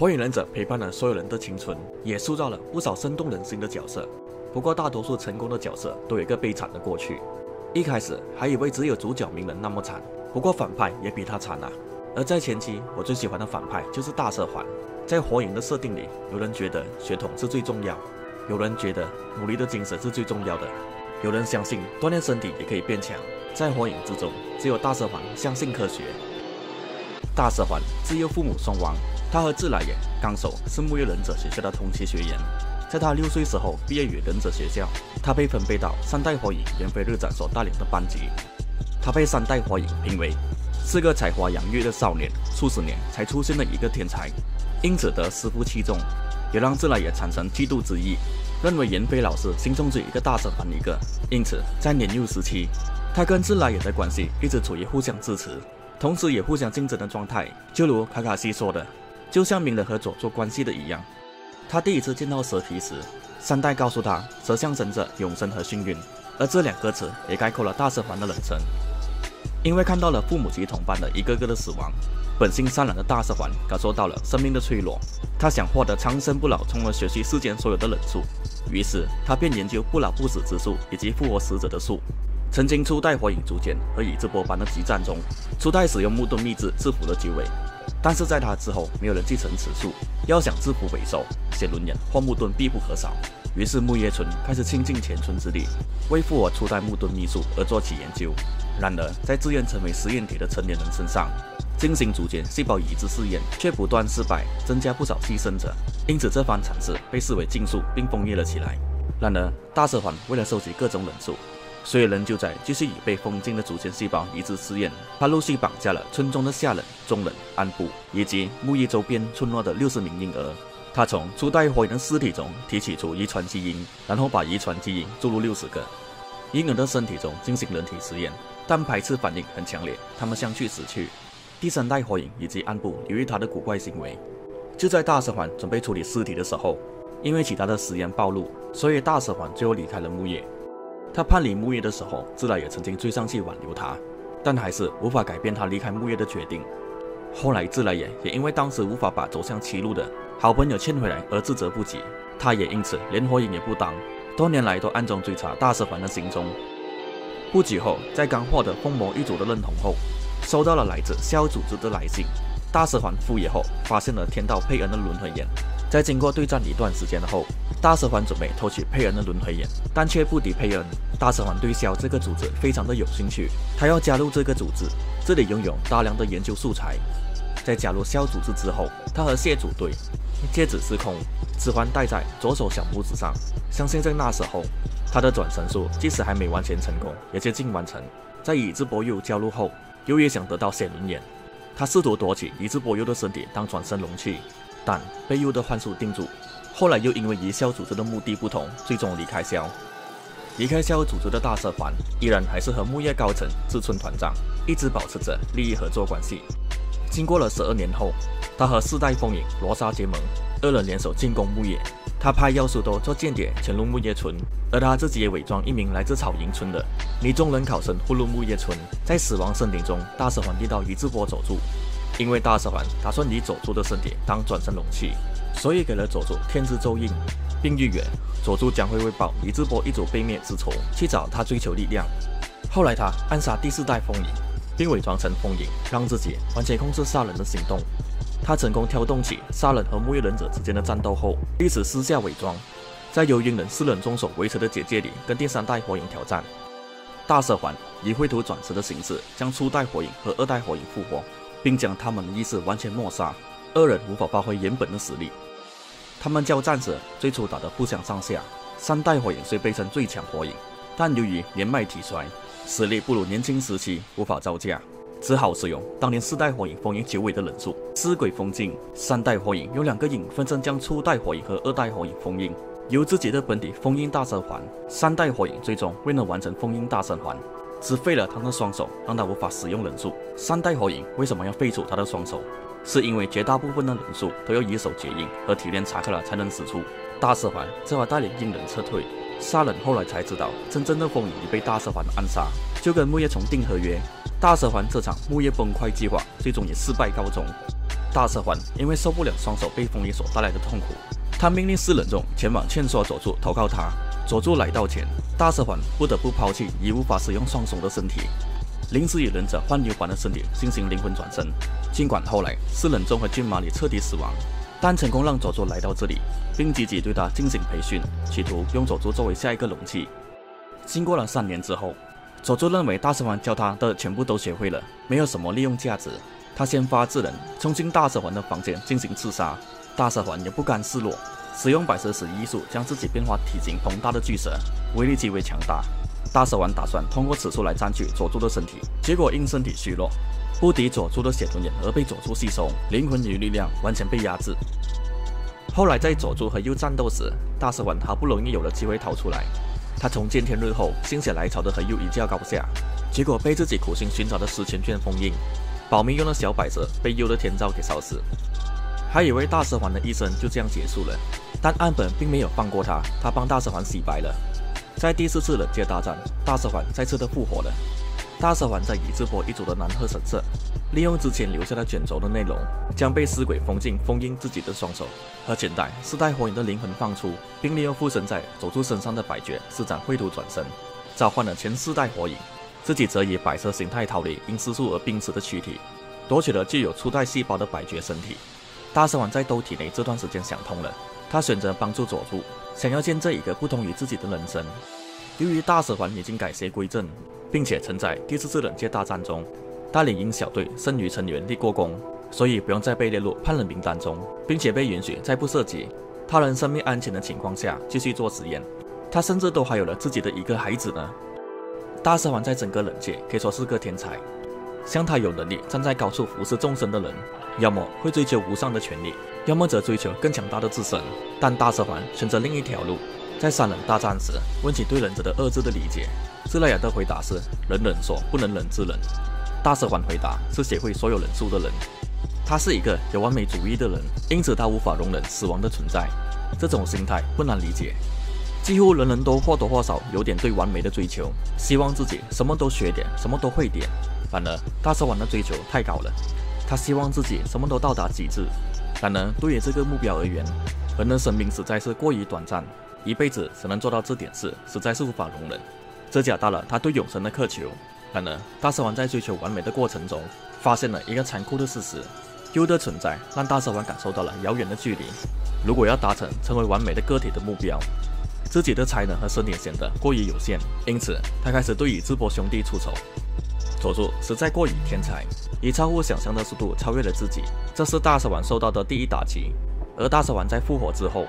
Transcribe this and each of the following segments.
火影忍者陪伴了所有人的青春，也塑造了不少生动人心的角色。不过，大多数成功的角色都有一个悲惨的过去。一开始还以为只有主角鸣人那么惨，不过反派也比他惨啊。而在前期，我最喜欢的反派就是大蛇丸。在火影的设定里，有人觉得血统是最重要，有人觉得努力的精神是最重要的，有人相信锻炼身体也可以变强。在火影之中，只有大蛇丸相信科学。大蛇丸自幼父母双亡，他和自来也、纲手是木叶忍者学校的同期学员。在他6岁时候毕业于忍者学校，他被分配到3代火影猿飞日斩所带领的班级。他被3代火影评为是个才华洋溢的少年，数十年才出现的一个天才，因此得师父器重，也让自来也产生嫉妒之意，认为猿飞老师心中只有一个大蛇丸一个。因此，在年幼时期，他跟自来也的关系一直处于互相支持，同时也互相竞争的状态。就如卡卡西说的，就像鸣人和佐助关系的一样。他第一次见到蛇皮时，3代告诉他蛇象征着永生和幸运，而这2个词也概括了大蛇丸的人生。因为看到了父母及同伴的一个个的死亡，本性善良的大蛇丸感受到了生命的脆弱，他想获得长生不老，从而学习世间所有的忍术，于是他便研究不老不死之术以及复活死者的术。曾经初代火影竹间和宇智波斑的激战中，初代使用木遁秘制制服了九尾。但是在他之后，没有人继承此术。要想制服尾兽、写轮眼或木遁必不可少。于是木叶村开始倾尽全村之力，为复活初代木遁秘术而做起研究。然而，在自愿成为实验体的成年人身上，进行竹间细胞移植试验却不断失败，增加不少牺牲者。因此，这番惨事被视为禁术，并封印了起来。然而，大蛇丸为了收集各种忍术，所以仍旧在继续以被封禁的竹间细胞移植试验，他陆续绑架了村中的下忍、中忍、安部以及木叶周边村落的60名婴儿。他从初代火影的尸体中提取出遗传基因，然后把遗传基因注入60个婴儿的身体中进行人体实验，但排斥反应很强烈，他们相继死去。第3代火影以及安部由于他的古怪行为，就在大蛇丸准备处理尸体的时候，因为其他的实验暴露，所以大蛇丸最后离开了木叶。他叛离木叶的时候，自来也曾经追上去挽留他，但还是无法改变他离开木叶的决定。后来自来也因为当时无法把走向歧路的好朋友劝回来而自责不及，他也因此连火影也不当，多年来都暗中追查大蛇丸的行踪。不久后，在刚获得风魔一族的认同后，收到了来自逍遥组织的来信。大蛇丸赴野后，发现了天道佩恩的轮回眼。在经过对战一段时间后，大蛇丸准备偷取佩恩的轮回眼，但却不敌佩恩。大蛇丸对逍这个组织非常的有兴趣，他要加入这个组织，这里拥有大量的研究素材。在加入逍组织之后，他和谢组队，戒指失控，指环戴在左手小拇指上。相信在那时候，他的转身术即使还没完全成功，也接近完成。在宇智波鼬加入后，鼬也想得到写轮眼，他试图夺取宇智波鼬的身体当转身容器，但被鼬的幻术定住。后来又因为与逍组织的目的不同，最终离开逍。离开逍组织的大蛇丸依然还是和木叶高层、志村团长一直保持着利益合作关系。经过了12年后，他和4代风影罗莎结盟，2人联手进攻木叶。他派妖术多做间谍潜入木叶村，而他自己也伪装一名来自草营村的女中忍考生混入木叶村。在死亡森林中，大蛇丸遇到宇智波佐助。因为大蛇丸打算以佐助的身体当转生容器，所以给了佐助天之咒印，并预言佐助将会为报宇智波一族被灭之仇去找他追求力量。后来他暗杀第4代风影，并伪装成风影，让自己完全控制杀人的行动。他成功挑动起杀人和木叶忍者之间的战斗后，一直私下伪装，在由鹰人4人中所维持的结界里跟第3代火影挑战。大蛇丸以秽土转世的形式将初代火影和2代火影复活，并将他们的意识完全抹杀，2人无法发挥原本的实力。他们交战时最初打得不相上下，3代火影虽被称最强火影，但由于年迈体衰，实力不如年轻时期，无法招架，只好使用当年4代火影封印9尾的忍术尸鬼封禁。3代火影有2个影分身将初代火影和2代火影封印，由自己的本体封印大蛇丸。3代火影最终未能完成封印大蛇丸，只废了他的双手，让他无法使用忍术。3代火影为什么要废除他的双手？是因为绝大部分的忍术都要以手结印和体炼查克拉才能使出。大蛇丸只好带领鹰人撤退。沙忍后来才知道，真正的风影已被大蛇丸暗杀，就跟木叶重订合约。大蛇丸这场木叶崩溃计划最终以失败告终。大赤环因为受不了双手被风衣所带来的痛苦，他命令四人众前往劝说佐助投靠他。佐助来到前，大赤环不得不抛弃已无法使用双手的身体，临时以忍者幻牛环的身体进行灵魂转身。尽管后来四人众和骏马里彻底死亡，但成功让佐助来到这里，并积极对他进行培训，企图用佐助作为下一个容器。经过了3年之后，佐助认为大蛇丸教他的全部都学会了，没有什么利用价值。他先发制人，冲进大蛇丸的房间进行刺杀。大蛇丸也不甘示弱，使用百蛇石医术将自己变化体型庞大的巨蛇，威力极为强大。大蛇丸打算通过此术来占据佐助的身体，结果因身体虚弱，不敌佐助的血轮眼而被佐助吸收，灵魂与力量完全被压制。后来在佐助和鼬战斗时，大蛇丸好不容易有了机会逃出来。他从见天日后心血来潮的和鼬一较高下，结果被自己苦心寻找的10圈卷封印，保命用的小百蛇被鼬的天照给烧死。还以为大蛇丸的一生就这样结束了，但岸本并没有放过他，他帮大蛇丸洗白了。在第4次忍界大战，大蛇丸再次的复活了。大蛇丸在宇智波一族的南鹤神社，利用之前留下的卷轴的内容，将被尸鬼封印自己的双手和裙带，世代火影的灵魂放出，并利用附身在佐助身上的百觉施展秽土转身，召唤了前4代火影。自己则以百蛇形态逃离因失速而病死的躯体，夺取了具有初代细胞的百觉身体。大蛇丸在兜体内这段时间想通了，他选择帮助佐助，想要建设一个不同于自己的人生。由于大蛇丸已经改邪归正，并且曾在第4次忍界大战中带领鹰小队剩余成员立过功，所以不用再被列入叛人名单中，并且被允许在不涉及他人生命安全的情况下继续做实验。他甚至都还有了自己的一个孩子呢。大蛇丸在整个忍界可以说是个天才，像他有能力站在高处俯视众生的人，要么会追求无上的权力，要么则追求更强大的自身。但大蛇丸选择另一条路。在3人大战时，问起对忍者的恶字的理解，自来也的回答是能忍所不能忍之人。大蛇丸回答是协会所有忍术的人，他是一个有完美主义的人，因此他无法容忍死亡的存在。这种心态不难理解，几乎人人都或多或少有点对完美的追求，希望自己什么都学点，什么都会点。反而大蛇丸的追求太高了，他希望自己什么都到达极致。然而对于这个目标而言，人的生命实在是过于短暂，一辈子只能做到这点事，实在是无法容忍，这加大了他对永生的渴求。然而，大蛇丸在追求完美的过程中，发现了一个残酷的事实：鼬的存在让大蛇丸感受到了遥远的距离。如果要达成成为完美的个体的目标，自己的才能和身体显得过于有限，因此他开始对宇智波兄弟出手。佐助实在过于天才，以超乎想象的速度超越了自己，这是大蛇丸受到的第一打击。而大蛇丸在复活之后，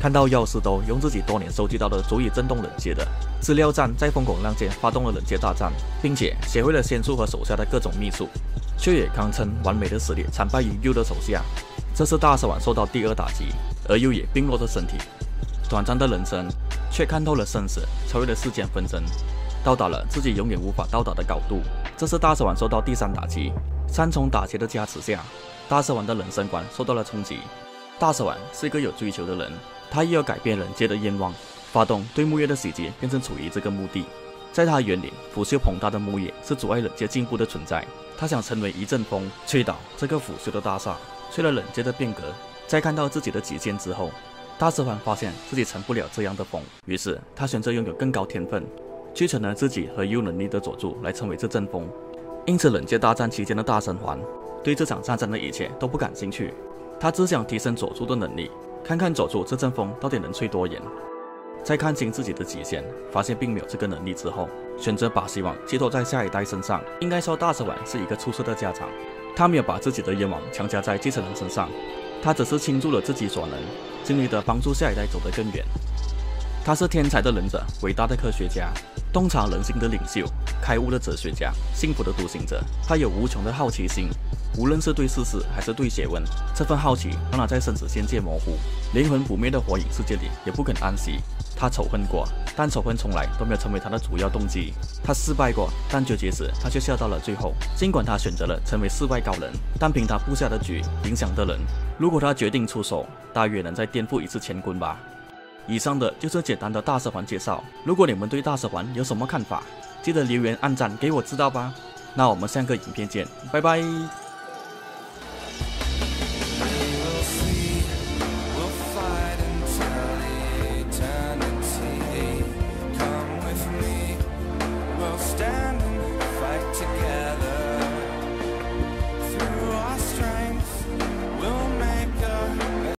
看到药师兜用自己多年收集到的足以震动忍界的资料站，在风口浪尖发动了忍界大战，并且学会了仙术和手下的各种秘术，却也堪称完美的实力惨败于鼬的手下。这是大蛇丸受到第2打击，而鼬也病弱的身体，短暂的人生却看透了生死，超越了世间纷争，到达了自己永远无法到达的高度。这是大蛇丸受到第3打击，3重打击的加持下，大蛇丸的人生观受到了冲击。大蛇丸是一个有追求的人，他又要改变忍界的愿望，发动对木叶的袭击，便是处于这个目的。在他眼里，腐朽膨大的木叶是阻碍忍界进步的存在。他想成为一阵风，吹倒这个腐朽的大厦，吹了忍界的变革。在看到自己的极限之后，大蛇丸发现自己成不了这样的风，于是他选择拥有更高天分，继承了自己和有能力的佐助来成为这阵风。因此，忍界大战期间的大神环对这场战争的一切都不感兴趣，他只想提升佐助的能力。看看佐助这阵风到底能吹多远。在看清自己的极限，发现并没有这个能力之后，选择把希望寄托在下一代身上。应该说，大蛇丸是一个出色的家长，他没有把自己的愿望强加在继承人身上，他只是倾注了自己所能，尽力的帮助下一代走得更远。他是天才的忍者，伟大的科学家，洞察人心的领袖，开悟的哲学家，幸福的独行者。他有无穷的好奇心，无论是对世事还是对学问，这份好奇让他在生死仙界模糊，灵魂不灭的火影世界里也不肯安息。他仇恨过，但仇恨从来都没有成为他的主要动机。他失败过，但结局时他却笑到了最后。尽管他选择了成为世外高人，但凭他布下的局，影响的人，如果他决定出手，大约能再颠覆一次乾坤吧。以上的就是简单的大蛇丸介绍，如果你们对大蛇丸有什么看法，记得留言按赞给我知道吧。那我们下个影片见，拜拜。